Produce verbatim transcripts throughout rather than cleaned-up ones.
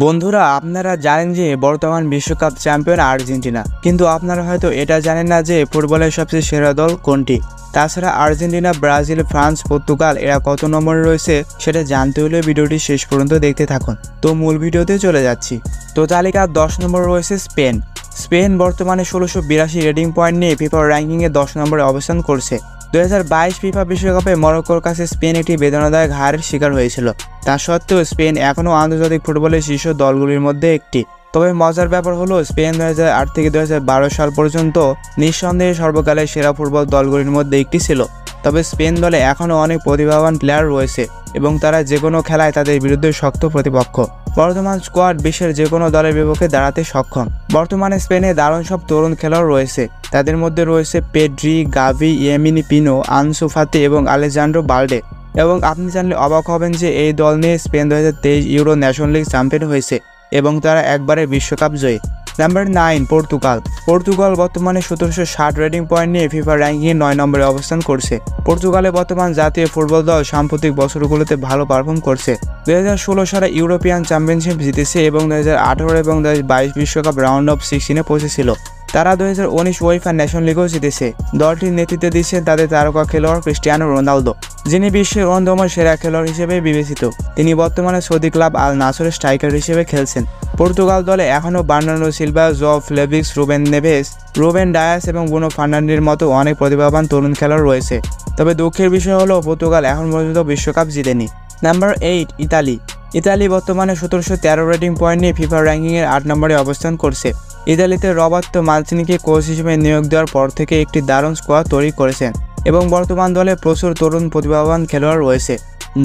বন্ধুরা, আপনারা জানেন যে বর্তমান বিশ্বকাপ চ্যাম্পিয়ন আর্জেন্টিনা, কিন্তু আপনারা হয়তো এটা জানেন না যে ফুটবলের সবচেয়ে সেরা দল কোনটি। তাছাড়া আর্জেন্টিনা, ব্রাজিল, ফ্রান্স, পর্তুগাল এরা কত নম্বরে রয়েছে সেটা জানতে হলে ভিডিওটি শেষ পর্যন্ত দেখতে থাকুন। তো মূল ভিডিওতে চলে যাচ্ছি। তো তালিকার দশ নম্বরে রয়েছে স্পেন। স্পেন বর্তমানে ষোলোশো বিরাশি রেটিং পয়েন্ট নিয়ে ফিফার র্যাঙ্কিংয়ে দশ নম্বরে অবস্থান করছে। দু হাজার বাইশ ফিফা বিশ্বকাপে মরক্কোর কাছে স্পেন একটি বেদনাদায়ক হারের শিকার হয়েছিল। তা সত্ত্বেও স্পেন এখনও আন্তর্জাতিক ফুটবলের শীর্ষ দলগুলির মধ্যে একটি। তবে মজার ব্যাপার হলো, স্পেন দু হাজার আট থেকে দু হাজার বারো সাল পর্যন্ত নিঃসন্দেহে সর্বকালের সেরা ফুটবল দলগুলির মধ্যে একটি ছিল। তবে স্পেন দলে এখনও অনেক প্রতিভাবান প্লেয়ার রয়েছে এবং তারা যে কোনো খেলায় তাদের বিরুদ্ধে শক্ত প্রতিপক্ষ। বর্তমান স্কোয়াড বিশ্বের যে কোনো দলের বিপক্ষে দাঁড়াতে সক্ষম। বর্তমানে স্পেনে দারুণ সব তরুণ খেলোয়াড় রয়েছে। তাদের মধ্যে রয়েছে পেড্রি, গাভি, ইয়েমিনি পিনো, আনসু ফাতে এবং আলেজান্ড্রো বাল্ডে। এবং আপনি জানলে অবাক হবেন যে এই দল নিয়ে স্পেন দু হাজার তেইশ ইউরো ন্যাশন লিগ চ্যাম্পিয়ন হয়েছে এবং তারা একবারে বিশ্বকাপ জয়ী। Number nine, Portugal. পর্তুগাল বর্তমানে সতেরোশো ষাট রেটিং পয়েন্ট নিয়ে ফিফা র্যাঙ্কিংয়ে নয় নম্বরে অবস্থান করছে। পর্তুগালে বর্তমান জাতীয় ফুটবল দল সাম্প্রতিক বছরগুলোতে ভালো পারফর্ম করছে। দুই হাজার ষোলো সালে ইউরোপিয়ান চ্যাম্পিয়নশিপ জিতেছে এবং দু হাজার আঠারো এবং দু হাজার বাইশ বিশ্বকাপ রাউন্ড অফ সিক্সটিনে পৌঁছেছিল। তারা দু হাজার উনিশ ওয়েফা ন্যাশন লিগও জিতেছে। দলটির নেতৃত্বে দিচ্ছেন তাদের তারকা খেলোয়াড় ক্রিস্টিয়ানো রোনালদো, যিনি বিশ্বের অন্যতম সেরা খেলোয়াড় হিসেবে বিবেচিত। তিনি বর্তমানে Saudi club Al Nassr striker হিসেবে খেলছেন। পর্তুগাল দলে এখনও Bernardo Silva, Joao Felix, Ruben Neves, Ruben Dias এবং ব্রুনো ফার্নান্ডের মতো অনেক প্রতিভাবান তরুণ খেলোয়াড় রয়েছে। তবে দুঃখের বিষয় হলো, পর্তুগাল এখন পর্যন্ত বিশ্বকাপ জিতেনি। Number eight, Italy. ইতালি বর্তমানে সতেরোশো তেরো রেটিং পয়েন্ট নিয়ে ফিফা র্যাঙ্কিংয়ের আট নম্বরে অবস্থান করছে। ইতালিতে রবার্তো মানচিনিকে কোচ হিসেবে নিয়োগ দেওয়ার পর থেকে একটি দারুণ স্কোয়াড তৈরি করেছেন এবং বর্তমান দলে প্রচুর তরুণ প্রতিভাবান খেলোয়াড় রয়েছে।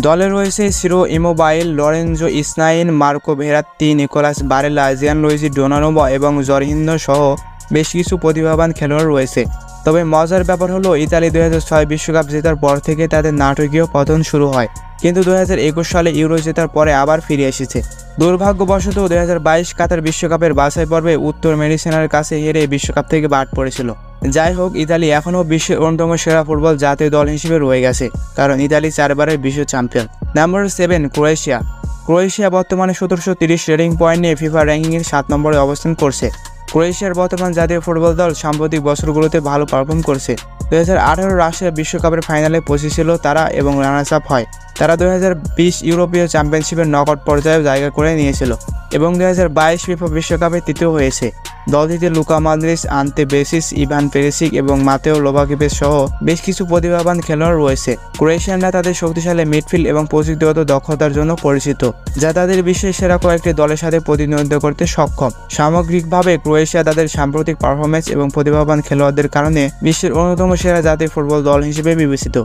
দলে রয়েছে Ciro Immobile, Lorenzo Insigne, Marco Verratti, Nicolas Barella, Gian Luigi Donnarumma এবং জর্হিন্হো সহ বেশ কিছু প্রতিভাবান খেলোয়াড় রয়েছে। তবে মজার ব্যাপার হলো, ইতালি দু হাজার ছয় বিশ্বকাপ জেতার পর থেকে তাদের নাটকীয় পতন শুরু হয়, কিন্তু দু হাজার একুশ সালে ইউরো জেতার পরে আবার ফিরে এসেছে। দুর্ভাগ্যবশত দু হাজার বাইশ কাতার বিশ্বকাপের বাছাই পর্বে উত্তর মেডিসিনার কাছে হেরে বিশ্বকাপ থেকে বাদ পড়েছিল। যাই হোক, ইতালি এখনও বিশ্বের অন্যতম সেরা ফুটবল জাতীয় দল হিসেবে রয়ে গেছে, কারণ ইতালি চারবারের বিশ্ব champion. Number seven, Croatia. Croatia বর্তমানে সতেরোশো তিরিশ রেটিং পয়েন্ট নিয়ে ফিফা র্যাঙ্কিংয়ের সাত নম্বরে অবস্থান করছে। ক্রোয়েশিয়ার বর্তমান জাতীয় ফুটবল দল সাম্প্রতিক বছরগুলোতে ভালো পারফর্ম করছে। দু হাজার আঠারো রাশিয়া বিশ্বকাপের ফাইনালে পৌঁছেছিল তারা এবং রানার্স আপ হয়। তারা দু হাজার বিশ ইউরোপীয় চ্যাম্পিয়নশিপের নকআউট পর্যায়ে জায়গা করে নিয়েছিল এবং দু হাজার বাইশ ফিফা বিশ্বকাপে তৃতীয় হয়েছে। দলটিতে লুকা মাদ্রিস, আন্তে বেসিস, ইভান পেরিসিক এবং মাতেও লোভাকিভেজ সহ বেশ কিছু প্রতিভাবান খেলোয়াড় রয়েছে। ক্রোয়েশিয়ানরা তাদের শক্তিশালী মিডফিল্ড এবং প্রযুক্তিগত দক্ষতার জন্য পরিচিত, যা তাদের বিশ্বের সেরা কয়েকটি দলের সাথে প্রতিদ্বন্দ্বিতা করতে সক্ষম। সামগ্রিকভাবে ক্রোয়েশিয়া তাদের সাম্প্রতিক পারফরমেন্স এবং প্রতিভাবান খেলোয়াড়দের কারণে বিশ্বের অন্যতম সেরা জাতীয় ফুটবল দল হিসেবে বিবেচিত।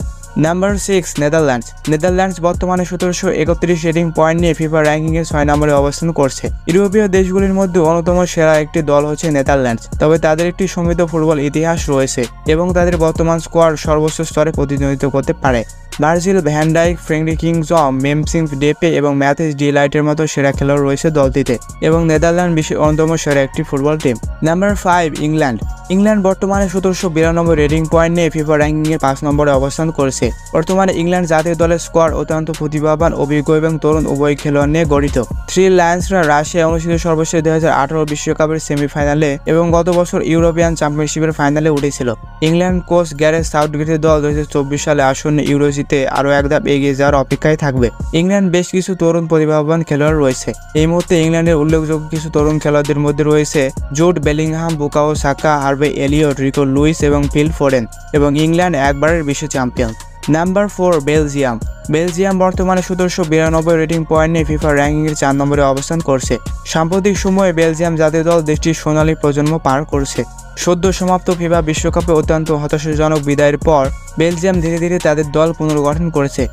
Number six, Netherlands. নেদারল্যান্ডস বর্তমানে সতেরোশো একত্রিশ রেটিং পয়েন্ট নিয়ে ফিফা র্যাঙ্কিংয়ে ছয় নম্বরে অবস্থান করছে। ইউরোপীয় দেশগুলির মধ্যে অন্যতম সেরা একটি দল হচ্ছে নেদারল্যান্ডস। তবে তাদের একটি সমৃদ্ধ ফুটবল ইতিহাস রয়েছে এবং তাদের বর্তমান স্কোয়াড সর্বোচ্চ স্তরে প্রতিনিধিত্ব করতে পারে। ভার্জিল ভ্যান ডাইক, ফ্রেঙ্কি কিংজম, মেমসিং ডেপে এবং ম্যাথিস ডিলাইটের মতো সেরা খেলোয়াড় রয়েছে দলটিতে এবং নেদারল্যান্ড বিশ্বের অন্যতম সেরা একটি football team. Number five, England. England বর্তমানে সতেরোশো বিরানব্বই রেটিং পয়েন্ট নিয়ে ফিফা র্যাঙ্কিংয়ে পাঁচ নম্বরে অবস্থান করেছে। বর্তমানে ইংল্যান্ড জাতীয় দলের স্কোয়াড অত্যন্ত প্রতিভাবান, অভিজ্ঞ এবং তরুণ উভয় খেলোয়াড় নিয়ে গঠিত। থ্রি লায়ন্সরা রাশিয়া অনুষ্ঠিত সর্বশেষ দু হাজার আঠারো বিশ্বকাপের সেমিফাইনালে এবং গত বছর ইউরোপিয়ান চ্যাম্পিয়নশিপের ফাইনালে উঠেছিল। ইংল্যান্ড কোচ গ্যারেথ সাউথগেটের দল দু হাজার চব্বিশ সালে আসন্ন ইউরো জিতে আরও এক ধাপ এগিয়ে যাওয়ার অপেক্ষায় থাকবে। ইংল্যান্ড বেশ কিছু তরুণ প্রতিভাবান খেলোয়াড় রয়েছে। এই মুহূর্তে ইংল্যান্ডের উল্লেখযোগ্য কিছু তরুণ খেলোয়াড়দের মধ্যে রয়েছে Jude Bellingham, Bukayo Saka, Harvey Elliott, Rico Lewis এবং ফিল ফোডেন এবং ইংল্যান্ড একবারের বিশ্ব champion. Number four, Belgium. Belgium বর্তমানে সতেরোশো বিরানব্বই রেটিং পয়েন্ট নিয়ে ফিফা র্যাঙ্কিংয়ের চার নম্বরে অবস্থান করছে। সাম্প্রতিক সময়ে বেলজিয়াম জাতীয় দল দেশটির সোনালী প্রজন্ম পার করছে। সদ্য সমাপ্ত ফিফা বিশ্বকাপে অত্যন্ত হতাশাজনক বিদায়ের পর বেলজিয়াম ধীরে ধীরে তাদের দল পুনর্গঠন করেছে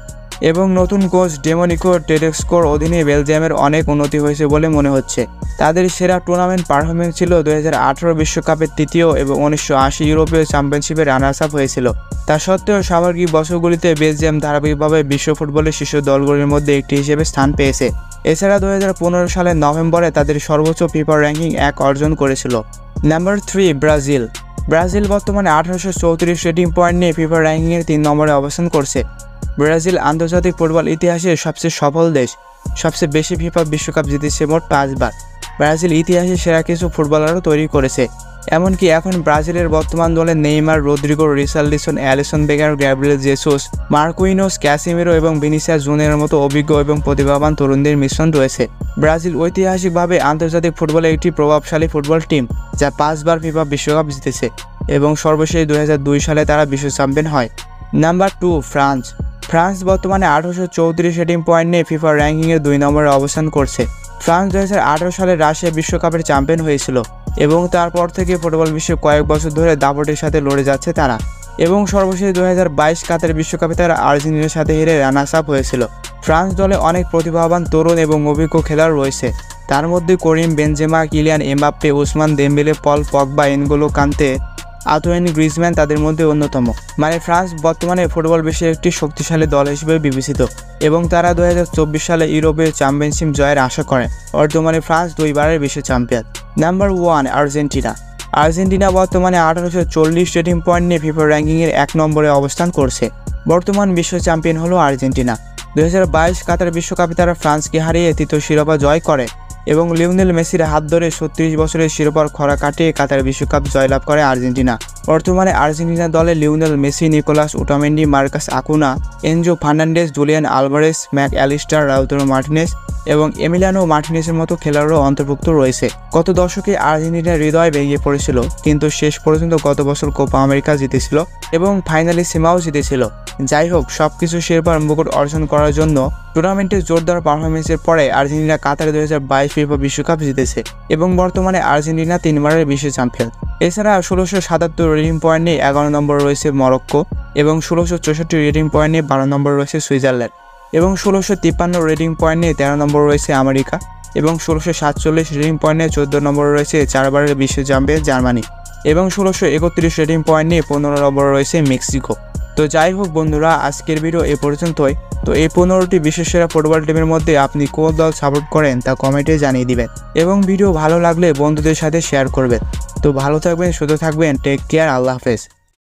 এবং নতুন কোচ ডেমোনিকো টেডেস্কোর অধীনে বেলজিয়ামের অনেক উন্নতি হয়েছে বলে মনে হচ্ছে। তাদের সেরা টুর্নামেন্ট পারফরমেন্স ছিল দু হাজার আঠারো বিশ্বকাপের তৃতীয় এবং উনিশশো আশি ইউরোপীয় চ্যাম্পিয়নশিপে রানার্স আপ হয়েছিল। তা সত্ত্বেও সামগ্রিক বছরগুলিতে বেলজিয়াম ধারাবাহিকভাবে বিশ্ব ফুটবলের শীর্ষ দলগুলির মধ্যে একটি হিসেবে স্থান পেয়েছে। এছাড়া দু হাজার পনেরো সালের নভেম্বরে তাদের সর্বোচ্চ ফিফা র্যাঙ্কিং এক অর্জন করেছিল। Number three, Brazil. ব্রাজিল বর্তমানে আঠারোশো চৌত্রিশ রেটিং পয়েন্ট নিয়ে ফিফা র্যাঙ্কিংয়ের তিন নম্বরে অবস্থান করছে। ব্রাজিল আন্তর্জাতিক ফুটবল ইতিহাসের সবচেয়ে সফল দেশ, সবচেয়ে বেশি ফিফা বিশ্বকাপ জিতেছে মোট পাঁচবার। ব্রাজিল ইতিহাসে সেরা কিছু ফুটবলারও তৈরি করেছে, এমনকি এখন ব্রাজিলের বর্তমান দলে Neymar, Rodrygo, Richarlison, Alisson, Becker, Gabriel Jesus, Marquinhos, Casemiro এবং ভিনিসিয়াস জুনিয়রের মতো অভিজ্ঞ এবং প্রতিভাবান তরুণদের মিশ্রণ রয়েছে। ব্রাজিল ঐতিহাসিকভাবে আন্তর্জাতিক ফুটবলে একটি প্রভাবশালী ফুটবল টিম, যা পাঁচবার ফিফা বিশ্বকাপ জিতেছে এবং সর্বশেষ দুই হাজার দুই সালে তারা বিশ্ব চ্যাম্পিয়ন হয়। Number two, France. ফ্রান্স বর্তমানে আঠারোশো চৌত্রিশ রেটিং পয়েন্ট নিয়ে ফিফা র্যাঙ্কিংয়ের দুই নম্বরে অবস্থান করছে। ফ্রান্স দুই হাজার আঠারো সালে রাশিয়া বিশ্বকাপের চ্যাম্পিয়ন হয়েছিল এবং তারপর থেকে ফুটবল বিশ্বে কয়েক বছর ধরে দাপটের সাথে লড়ে যাচ্ছে তারা, এবং সর্বশেষ দুই হাজার বাইশ কাতার বিশ্বকাপে তারা আর্জেন্টিনার সাথে হেরে রানার্স আপ হয়েছিল। ফ্রান্স দলে অনেক প্রতিভাবান তরুণ এবং অভিজ্ঞ খেলোয়াড় রয়েছে, তার মধ্যে Karim Benzema, Kylian Mbappe, Ousmane Dembele, Paul Pogba, N'Golo Kante, Antoine Griezmann তাদের মধ্যে অন্যতম। মানে ফ্রান্স বর্তমানে ফুটবল বিশ্বের একটি শক্তিশালী দল হিসেবে বিবেচিত এবং তারা দুই হাজার চব্বিশ সালে ইউরোপীয় চ্যাম্পিয়নশিপ জয়ের আশা করে। বর্তমানে ফ্রান্স দুইবারের বিশ্ব champion. Number one, Argentina. Argentina বর্তমানে আঠারোশো চল্লিশ রেটিং পয়েন্ট নিয়ে ফিফা র্যাঙ্কিংয়ের এক নম্বরে অবস্থান করছে। বর্তমান বিশ্ব চ্যাম্পিয়ন হলো আর্জেন্টিনা। দুই হাজার বাইশ কাতার বিশ্বকাপে তারা ফ্রান্সকে হারিয়ে তৃতীয় শিরোপা জয় করে এবং লিওনেল মেসির হাত ধরে ছত্রিশ বছরের শিরোপার খরা কাটিয়ে কাতার বিশ্বকাপ জয়লাভ করে আর্জেন্টিনা। বর্তমানে আর্জেন্টিনা দলে Lionel Messi, Nicolas Otamendi, Marcos Acuna, Enzo Fernandez, Julian Alvarez, Mac Allister, Lautaro Martinez এবং এমিলিয়ানো মার্টিনেসের মতো খেলোয়াড়ও অন্তর্ভুক্ত রয়েছে। গত দশকে আর্জেন্টিনার হৃদয় ভেঙে পড়েছিল, কিন্তু শেষ পর্যন্ত গত বছর কোপা আমেরিকা জিতেছিল এবং ফাইনালে সীমাও জিতেছিল। যাই হোক, সবকিছু শিরোপার মুকুট অর্জন করার জন্য টুর্নামেন্টে জোরদার পারফরমেন্সের পরে আর্জেন্টিনা কাতারে দুই হাজার বাইশ ফিফা বিশ্বকাপ জিতেছে এবং বর্তমানে আর্জেন্টিনা তিনবারের বিশ্ব চ্যাম্পিয়ন। এছাড়া ষোলোশো সাতাত্তর রেটিং পয়েন্ট নিয়ে এগারো নম্বর রয়েছে মরক্কো এবং ষোলোশো চৌষট্টি রেটিং পয়েন্ট নিয়ে বারো নম্বর রয়েছে সুইজারল্যান্ড এবং ষোলোশো তিপ্পান্ন রেটিং পয়েন্ট নিয়ে তেরো নম্বর রয়েছে আমেরিকা এবং ষোলোশো সাতচল্লিশ রেটিং পয়েন্ট নিয়ে চোদ্দ নম্বর রয়েছে চারবারের বিশ্ব চ্যাম্পিয়ন জার্মানি এবং ষোলোশো একত্রিশ রেটিং পয়েন্ট নিয়ে পনেরো নম্বর রয়েছে মেক্সিকো। তো যাই হোক বন্ধুরা, আজকের ভিডিও এ পর্যন্তই। তো এই পনেরোটি বিশ্বসেরা ফুটবল টিমের মধ্যে আপনি কোন দল সাপোর্ট করেন তা কমেন্টে জানিয়ে দিবেন এবং ভিডিও ভালো লাগলে বন্ধুদের সাথে শেয়ার করবেন। তো ভালো থাকবেন, সুস্থ থাকবেন, টেক কেয়ার, আল্লাহ হাফেজ।